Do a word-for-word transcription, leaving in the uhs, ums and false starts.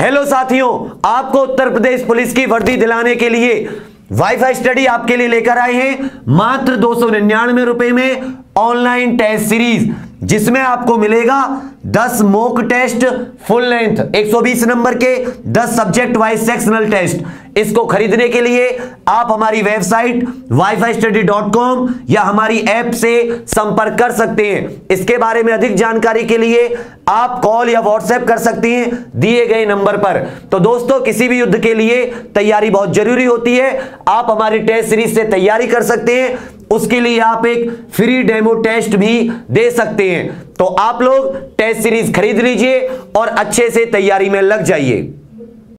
Hello साथियों, आपको Uttar Pradesh police की वर्दी दिलाने के लिए वाईफाई स्टडी आपके लिए लेकर आए हैं मात्र दो सौ निन्यानवे रुपए में ऑनलाइन टेस्ट सीरीज, जिसमें आपको मिलेगा दस मॉक टेस्ट फुल लेंथ एक सौ बीस नंबर के, दस सब्जेक्ट वाइज सेक्शनल टेस्ट। इसको खरीदने के लिए आप हमारी website WiFi study dot com या हमारी ऐप से संपर्क कर सकते हैं। इसके बारे में अधिक जानकारी के लिए आप कॉल या व्हाट्सएप कर सकते हैं दिए गए नंबर पर। तो दोस्तों, किसी भी युद्ध के लिए तैयारी बहुत जरूरी होती है। आप हमारी टेस्ट सीरीज से तैयारी कर सकते हैं, उसके लिए आप एक फ्री डेमो टेस्ट भी दे सकते हैं। तो आप लोग टेस्ट सीरीज खरीद लीजिए और अच्छे से तैयारी में लग जाइए।